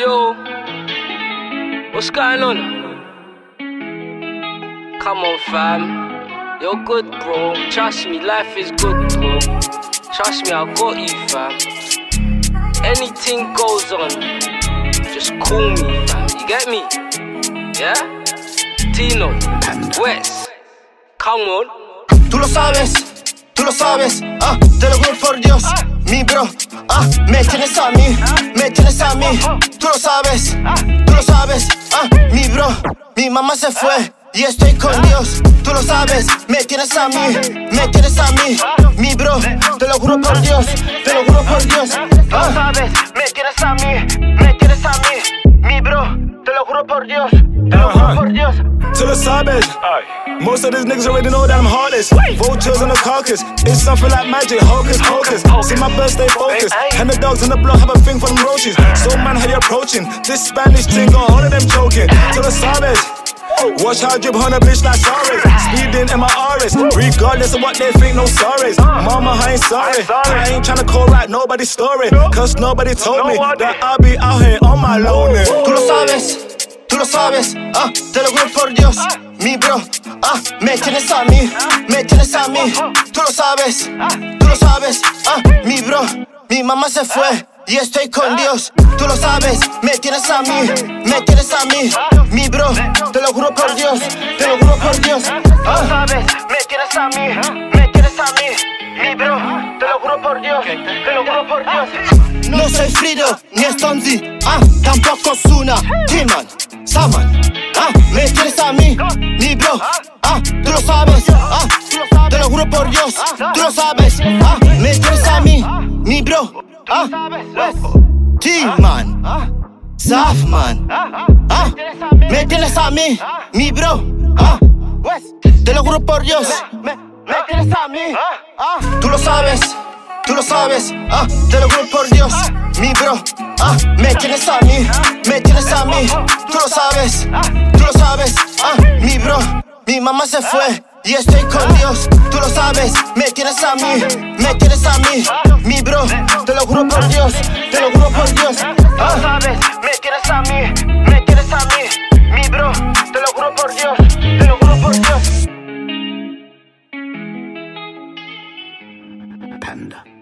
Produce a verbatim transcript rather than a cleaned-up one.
Yo, what's going on? Come on, fam. You're good, bro. Trust me, life is good, bro. Trust me, I got you, fam. Anything goes on, just call me, fam. You get me? Yeah? Tino, Wetz, come on. Tú lo sabes, tú lo sabes, ah, te lo juro por Dios, mi bro, ah, me tienes a mí, me tienes a mí, tú lo sabes, tú lo sabes, ah, mi bro, mi mamá se fue y estoy con Dios, tú lo sabes, me tienes a mí, me tienes a mí, mi bro, te lo juro por Dios, te lo juro por Dios, ah. Tú lo sabes, me tienes a mí, me tienes a mí, mi bro, te lo juro por Dios, te lo juro por Dios. Tu lo sabes. Most of these niggas already know that I'm heartless. Vultures on the carcass. It's something like magic, hocus pocus. See my birds stay focused. And the dogs in the block have a thing for them roaches. So man, how you approaching? This Spanish thing got all of them joking. Tu lo sabes. Watch how I drip on a bitch like Suarez. Speeding in my R S. Regardless of what they think, no sorries. Mama, I ain't sorry. I ain't tryna call right nobody's story. Cause nobody told me that I be out here on my lonely. Tu lo sabes. Tú lo sabes, ah, te lo juro por Dios, mi bro, ah, me tienes a mí, me tienes a mí, tú lo sabes, tú lo sabes, ah, mi bro, mi mamá se fue y estoy con Dios, tú lo sabes, me tienes a mí, me tienes a mí, mi bro, te lo juro por Dios, te lo juro por Dios, ah. Tú lo sabes, me tienes a mí, me tienes a mí, mi bro, te lo juro por Dios, te lo juro por Dios. No soy Frido ni Stonzy, ah, tampoco Zuna, T-man. Zafman, ah, me tienes a mí, mi bro, ah, tú lo sabes, ah, te lo juro por Dios, tú lo sabes, ah, me tienes a mí, mi bro, ah, T-man, Zafman, ah, me tienes a mí, mi bro, ah, te lo juro por Dios, me tienes a mí, ah, tú lo sabes, tú lo sabes, ah, te lo juro por Dios, mi bro, ah, me tienes a mí, me tienes a mí, tú lo sabes, tú lo sabes, ah, mi bro, mi mamá se fue y estoy con Dios, tú lo sabes, me tienes a mí, me tienes a mí, mi bro, te lo juro por Dios, te lo juro por Dios, ah. Tú lo sabes, me tienes a mí, me tienes a mí, mi bro, te lo juro por Dios, te lo juro por Dios. Panda.